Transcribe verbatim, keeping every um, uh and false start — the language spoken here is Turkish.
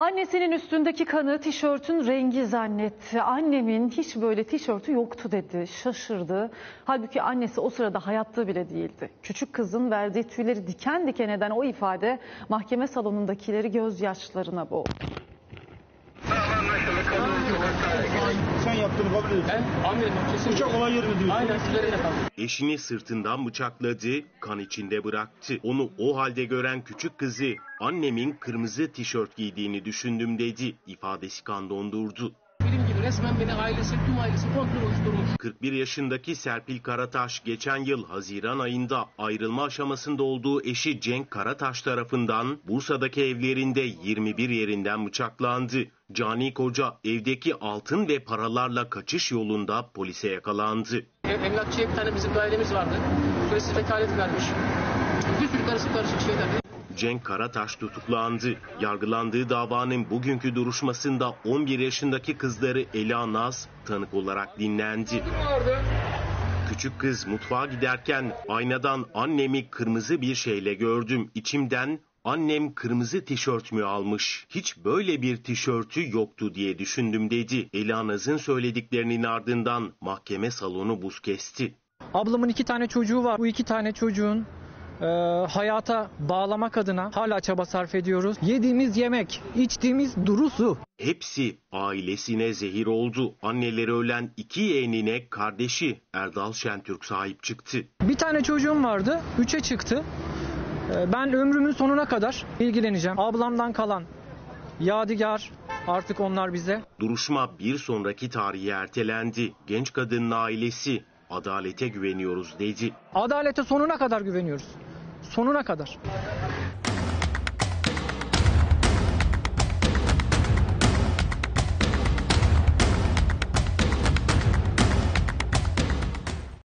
Annesinin üstündeki kanı tişörtün rengi zannetti. Annemin hiç böyle tişörtü yoktu dedi. Şaşırdı. Halbuki annesi o sırada hayatta bile değildi. Küçük kızın verdiği tüyleri diken diken eden o ifade mahkeme salonundakileri gözyaşlarına boğdu. Sen yaptığını kabul ediyorsun. Bıçak olay yerine diyorsun. Aynen. Eşini sırtından bıçakladı, kan içinde bıraktı. Onu o halde gören küçük kızı annemin kırmızı tişört giydiğini düşündüm dedi. İfadesi kan dondurdu. Film gibi resmen beni ailesi, tüm ailesi kontrol oluşturmuş. kırk bir yaşındaki Serpil Karataş geçen yıl Haziran ayında ayrılma aşamasında olduğu eşi Cenk Karataş tarafından Bursa'daki evlerinde yirmi bir yerinden bıçaklandı. Cani koca evdeki altın ve paralarla kaçış yolunda polise yakalandı. Emlakçıya bir tane bizim dairemiz vardı. Polise vekalet vermiş. Bir sürü karışık karışık şeyler. Cenk Karataş tutuklandı. Yargılandığı davanın bugünkü duruşmasında on bir yaşındaki kızları Ela Naz tanık olarak dinlendi. Küçük kız mutfağa giderken aynadan annemi kırmızı bir şeyle gördüm. İçimden annem kırmızı tişört mü almış? Hiç böyle bir tişörtü yoktu diye düşündüm dedi. Ela Naz'ın söylediklerinin ardından mahkeme salonu buz kesti. Ablamın iki tane çocuğu var. Bu iki tane çocuğun Ee, hayata bağlamak adına hala çaba sarf ediyoruz. Yediğimiz yemek, içtiğimiz duru su. Hepsi ailesine zehir oldu. Anneleri ölen iki yeğenine kardeşi Erdal Şentürk sahip çıktı. Bir tane çocuğum vardı, üçe çıktı. Ee, ben ömrümün sonuna kadar ilgileneceğim. Ablamdan kalan yadigar artık onlar bize. Duruşma bir sonraki tarihe ertelendi. Genç kadının ailesi adalete güveniyoruz dedi. Adalete sonuna kadar güveniyoruz. Sonuna kadar.